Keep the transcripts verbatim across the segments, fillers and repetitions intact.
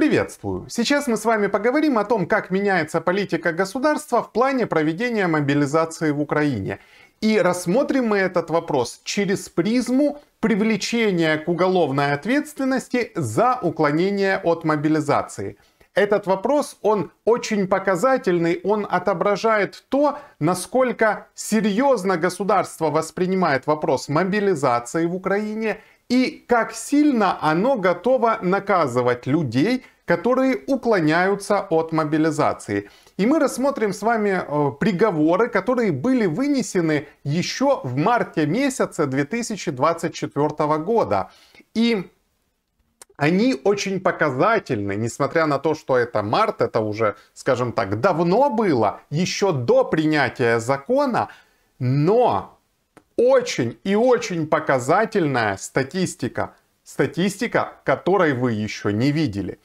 Приветствую! Сейчас мы с вами поговорим о том, как меняется политика государства в плане проведения мобилизации в Украине. И рассмотрим мы этот вопрос через призму привлечения к уголовной ответственности за уклонение от мобилизации. Этот вопрос, он очень показательный, он отображает то, насколько серьезно государство воспринимает вопрос мобилизации в Украине и как сильно оно готово наказывать людей, которые уклоняются от мобилизации. И мы рассмотрим с вами приговоры, которые были вынесены еще в марте месяце две тысячи двадцать четвёртого года. И они очень показательны, несмотря на то, что это март, это уже, скажем так, давно было, еще до принятия закона, но очень и очень показательная статистика. Статистика, которой вы еще не видели.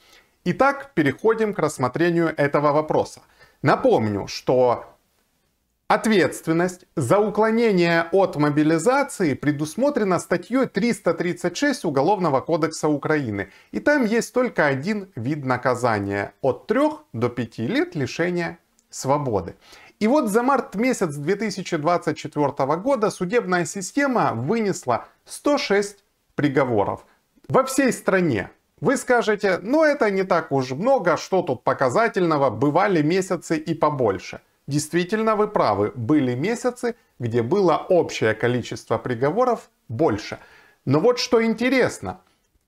Итак, переходим к рассмотрению этого вопроса. Напомню, что ответственность за уклонение от мобилизации предусмотрена статьей триста тридцать шесть Уголовного кодекса Украины. И там есть только один вид наказания – от трёх до пяти лет лишения свободы. И вот за март месяц две тысячи двадцать четвёртого года судебная система вынесла сто шесть приговоров во всей стране. Вы скажете, ну это не так уж много, что тут показательного, бывали месяцы и побольше. Действительно, вы правы, были месяцы, где было общее количество приговоров больше. Но вот что интересно,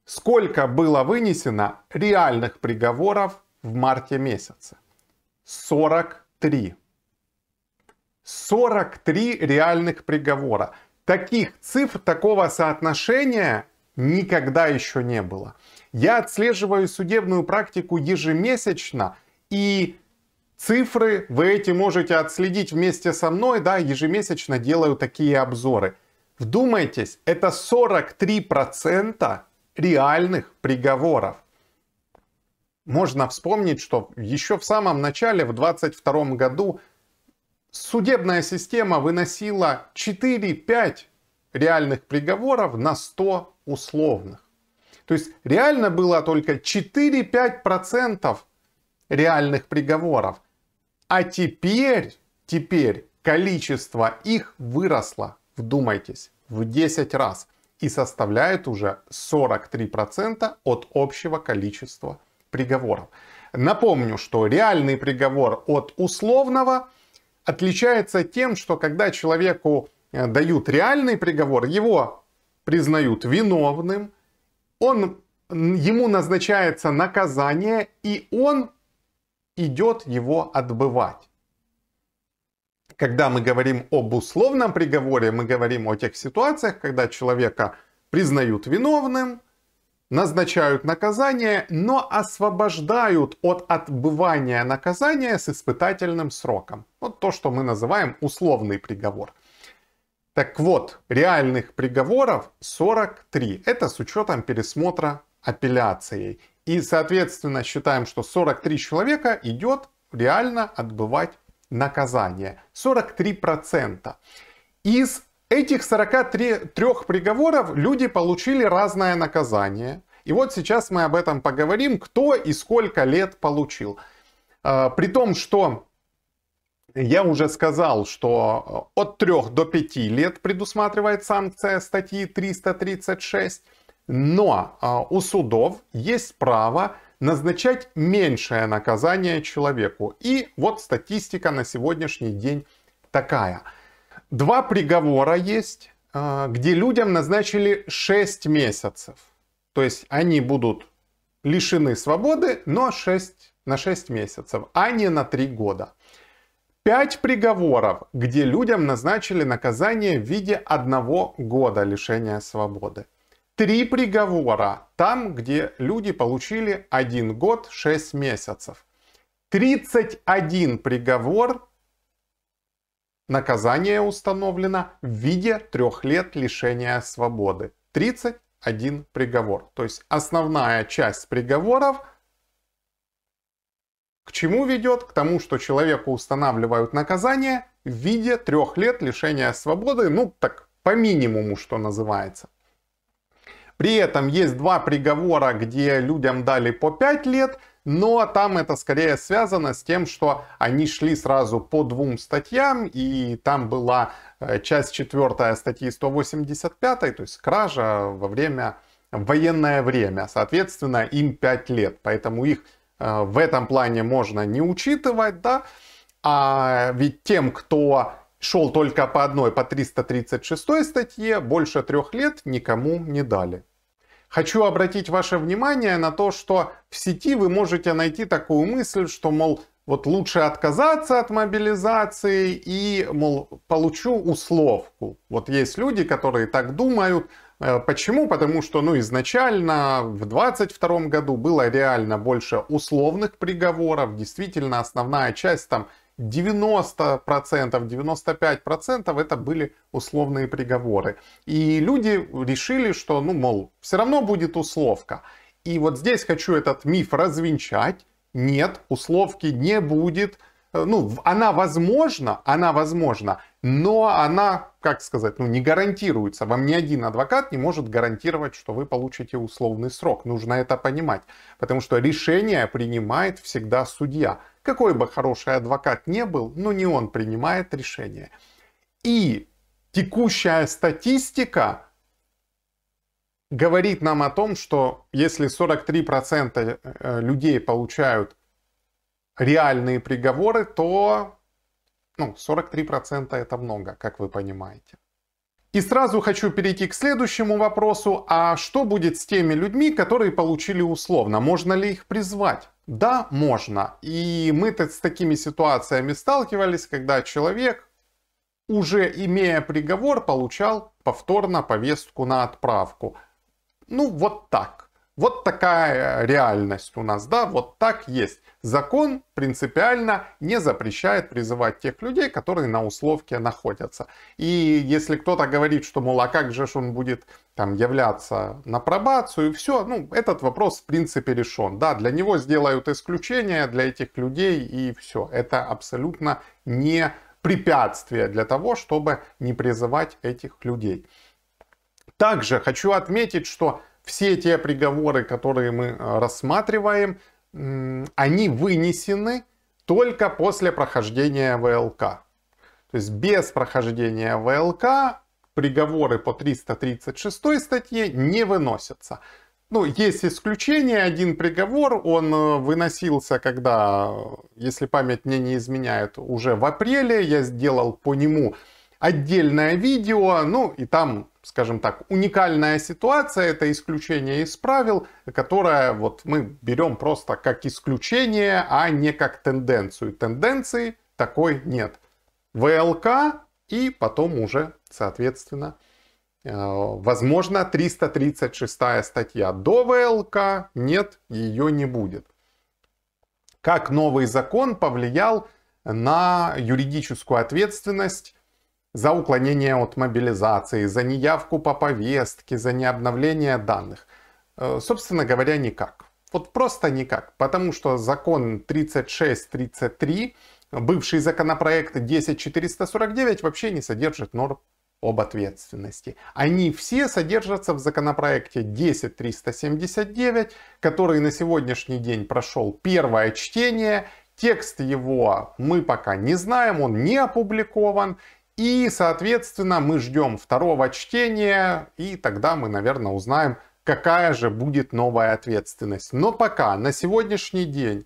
сколько было вынесено реальных приговоров в марте месяце? сорок три. сорок три реальных приговора. Таких цифр, такого соотношения никогда еще не было. Я отслеживаю судебную практику ежемесячно, и цифры вы эти можете отследить вместе со мной, да, ежемесячно делаю такие обзоры. Вдумайтесь, это сорок три процента реальных приговоров. Можно вспомнить, что еще в самом начале, в две тысячи двадцать втором году, судебная система выносила четыре-пять реальных приговоров на сто условных. То есть реально было только четыре-пять процентов реальных приговоров. А теперь, теперь количество их выросло, вдумайтесь, в десять раз. И составляет уже сорок три процента от общего количества приговоров. Напомню, что реальный приговор от условного отличается тем, что когда человеку дают реальный приговор, его признают виновным, он, ему назначается наказание, и он идет его отбывать. Когда мы говорим об условном приговоре, мы говорим о тех ситуациях, когда человека признают виновным, назначают наказание, но освобождают от отбывания наказания с испытательным сроком. Вот то, что мы называем условный приговор. Так вот, реальных приговоров сорок три. Это с учетом пересмотра апелляцией. И, соответственно, считаем, что сорок три человека идет реально отбывать наказание. сорок три процента. Из этих сорока трёх приговоров люди получили разное наказание. И вот сейчас мы об этом поговорим, кто и сколько лет получил. При том, что я уже сказал, что от трёх до пяти лет предусматривает санкция статьи триста тридцать шесть. Но у судов есть право назначать меньшее наказание человеку. И вот статистика на сегодняшний день такая. Два приговора есть, где людям назначили шесть месяцев. То есть они будут лишены свободы, но шесть, на шесть месяцев, а не на три года. пять приговоров, где людям назначили наказание в виде одного года лишения свободы. три приговора там, где люди получили один год шесть месяцев. тридцать один приговор. Наказание установлено в виде трех лет лишения свободы. тридцать один приговор. То есть основная часть приговоров к чему ведет? К тому, что человеку устанавливают наказание в виде трех лет лишения свободы. Ну так по минимуму, что называется. При этом есть два приговора, где людям дали по пять лет, но там это скорее связано с тем, что они шли сразу по двум статьям, и там была часть четвёртая статьи сто восемьдесят пять, то есть кража во время, в военное время, соответственно, им пять лет, поэтому их э, в этом плане можно не учитывать, да, а ведь тем, кто шел только по одной, по триста тридцать шестой статье, больше трех лет никому не дали. Хочу обратить ваше внимание на то, что в сети вы можете найти такую мысль, что, мол, вот лучше отказаться от мобилизации и, мол, получу условку. Вот есть люди, которые так думают. Почему? Потому что, ну, изначально в двадцать втором году было реально больше условных приговоров. Действительно, основная часть там девяносто процентов, девяносто пять процентов это были условные приговоры. И люди решили, что, ну, мол, все равно будет условка. И вот здесь хочу этот миф развенчать. Нет, условки не будет. Ну, она возможна, она возможна, но она, как сказать, ну, не гарантируется. Вам ни один адвокат не может гарантировать, что вы получите условный срок. Нужно это понимать, потому что решение принимает всегда судья. Какой бы хороший адвокат ни был, но не он принимает решение. И текущая статистика говорит нам о том, что если сорок три процента людей получают реальные приговоры, то ну, сорок три процента это много, как вы понимаете. И сразу хочу перейти к следующему вопросу. А что будет с теми людьми, которые получили условно? Можно ли их призвать? Да, можно. И мы с такими ситуациями сталкивались, когда человек, уже имея приговор, получал повторно повестку на отправку. Ну, вот так. Вот такая реальность у нас, да, вот так есть. Закон принципиально не запрещает призывать тех людей, которые на условке находятся. И если кто-то говорит, что, мол, а как же он будет там являться на пробацию, и все, ну, этот вопрос в принципе решен. Да, для него сделают исключение, для этих людей, и все. Это абсолютно не препятствие для того, чтобы не призывать этих людей. Также хочу отметить, что все те приговоры, которые мы рассматриваем, они вынесены только после прохождения ВЛК. То есть без прохождения ВЛК приговоры по триста тридцать шестой статье не выносятся. Ну, есть исключение, один приговор, он выносился, когда, если память мне не изменяет, уже в апреле, я сделал по нему отдельное видео, ну и там, скажем так, уникальная ситуация, это исключение из правил, которое вот мы берем просто как исключение, а не как тенденцию. Тенденции такой нет. ВЛК и потом уже, соответственно, возможно, триста тридцать шестая статья. До ВЛК нет, ее не будет. Как новый закон повлиял на юридическую ответственность за уклонение от мобилизации, за неявку по повестке, за необновление данных? Собственно говоря, никак. Вот просто никак. Потому что закон тридцать шесть тридцать три, бывший законопроект десять тысяч четыреста сорок девять вообще не содержит норм об ответственности. Они все содержатся в законопроекте десять тысяч триста семьдесят девять, который на сегодняшний день прошел первое чтение. Текст его мы пока не знаем, он не опубликован. И, соответственно, мы ждем второго чтения, и тогда мы, наверное, узнаем, какая же будет новая ответственность. Но пока, на сегодняшний день,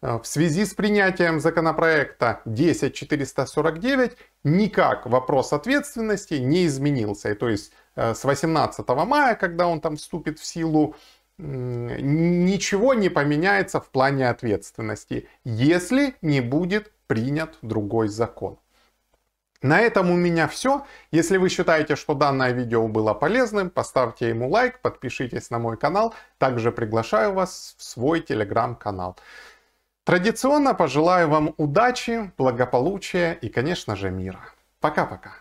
в связи с принятием законопроекта десять тысяч четыреста сорок девять, никак вопрос ответственности не изменился. И то есть с восемнадцатого мая, когда он там вступит в силу, ничего не поменяется в плане ответственности, если не будет принят другой закон. На этом у меня все. Если вы считаете, что данное видео было полезным, поставьте ему лайк, подпишитесь на мой канал. Также приглашаю вас в свой телеграм-канал. Традиционно пожелаю вам удачи, благополучия и, конечно же, мира. Пока-пока.